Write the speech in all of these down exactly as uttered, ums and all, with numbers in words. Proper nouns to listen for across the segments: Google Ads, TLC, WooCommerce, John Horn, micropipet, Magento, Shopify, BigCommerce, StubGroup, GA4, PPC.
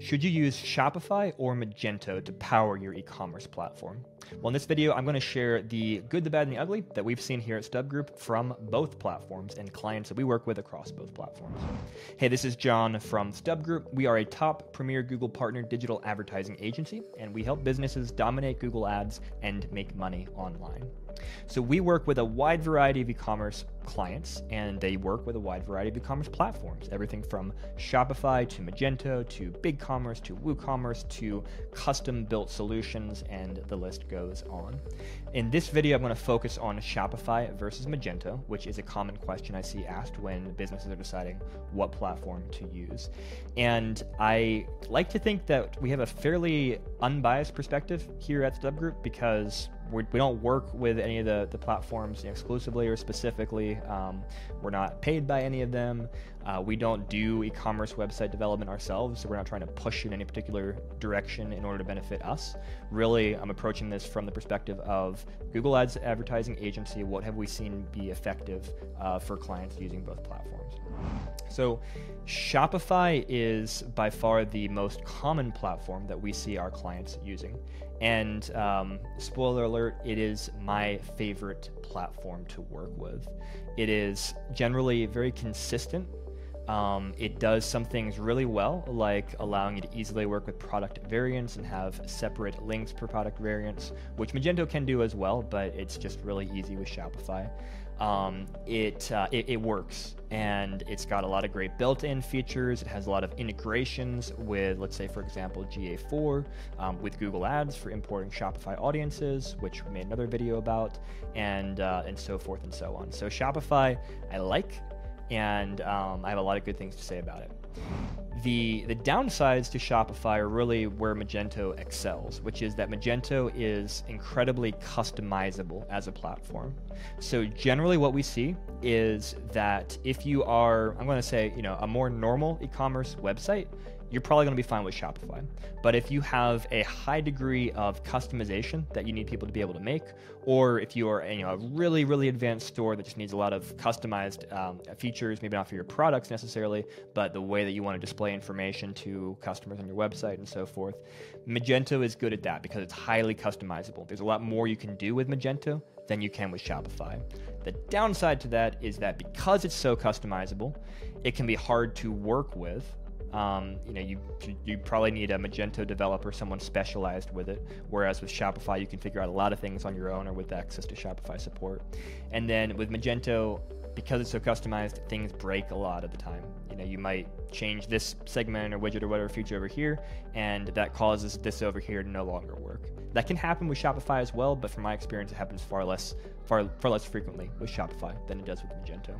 Should you use Shopify or Magento to power your e-commerce platform? Well, in this video, I'm going to share the good, the bad, and the ugly that we've seen here at StubGroup from both platforms and clients that we work with across both platforms. Hey, this is John from StubGroup. We are a top premier Google partner digital advertising agency, and we help businesses dominate Google Ads and make money online. So we work with a wide variety of e-commerce clients, and they work with a wide variety of e-commerce platforms, everything from Shopify to Magento to BigCommerce to WooCommerce to custom-built solutions, and the list goes on. In this video, I'm going to focus on Shopify versus Magento, which is a common question I see asked when businesses are deciding what platform to use. And I like to think that we have a fairly unbiased perspective here at StubGroup because we don't work with any of the, the platforms exclusively or specifically. Um, we're not paid by any of them. Uh, we don't do e-commerce website development ourselves, so we're not trying to push in any particular direction in order to benefit us. Really, I'm approaching this from the perspective of Google Ads advertising agency. What have we seen be effective uh, for clients using both platforms? So Shopify is by far the most common platform that we see our clients using. And um, spoiler alert, it is my favorite platform to work with. It is generally very consistent. Um, it does some things really well, like allowing you to easily work with product variants and have separate links per product variants, which Magento can do as well, but it's just really easy with Shopify. Um, it, uh, it, it works, and it's got a lot of great built-in features. It has a lot of integrations with, let's say, for example, G A four, um, with Google Ads for importing Shopify audiences, which we made another video about, and, uh, and so forth and so on. So Shopify, I like. And um, I have a lot of good things to say about it. The, the downsides to Shopify are really where Magento excels, which is that Magento is incredibly customizable as a platform. So generally what we see is that if you are, I'm going to say, you know, a more normal e-commerce website, you're probably going to be fine with Shopify. But if you have a high degree of customization that you need people to be able to make, or if you are you know, a really, really advanced store that just needs a lot of customized um, features, maybe not for your products necessarily, but the way that you want to display information to customers on your website and so forth, Magento is good at that because it's highly customizable. There's a lot more you can do with Magento than you can with Shopify. The downside to that is that because it's so customizable, it can be hard to work with. Um, you know, you, you probably need a Magento developer, someone specialized with it, whereas with Shopify, you can figure out a lot of things on your own or with access to Shopify support. And then with Magento, because it's so customized, things break a lot of the time. You know, you might change this segment or widget or whatever feature over here, and that causes this over here to no longer work. That can happen with Shopify as well, but from my experience, it happens far less, far, far less frequently with Shopify than it does with Magento.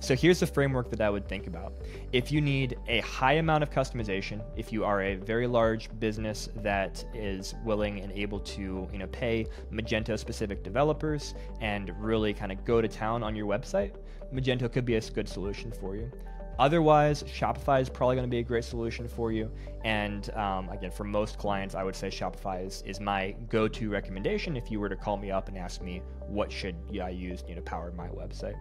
So here's the framework that I would think about. If you need a high amount of customization, if you are a very large business that is willing and able to, you know, pay Magento-specific developers and really kind of go to town on your website, Magento could be a good solution for you. Otherwise, Shopify is probably going to be a great solution for you. And um, again, for most clients, I would say Shopify is, is my go-to recommendation if you were to call me up and ask me what should I use you know, to power my website.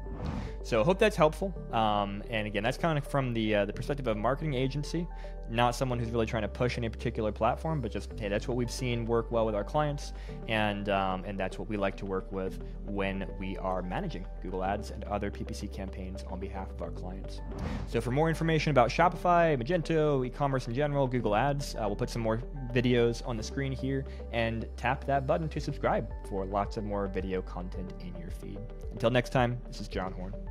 So I hope that's helpful. Um, and again, that's kind of from the, uh, the perspective of a marketing agency, not someone who's really trying to push any particular platform, but just, hey, that's what we've seen work well with our clients. And, um, and that's what we like to work with when we are managing Google Ads and other P P C campaigns on behalf of our clients. So for more information about Shopify, Magento, e-commerce in general, Google Ads, uh, we'll put some more videos on the screen here, and tap that button to subscribe for lots of more video content in your feed. Until next time, this is John Horn.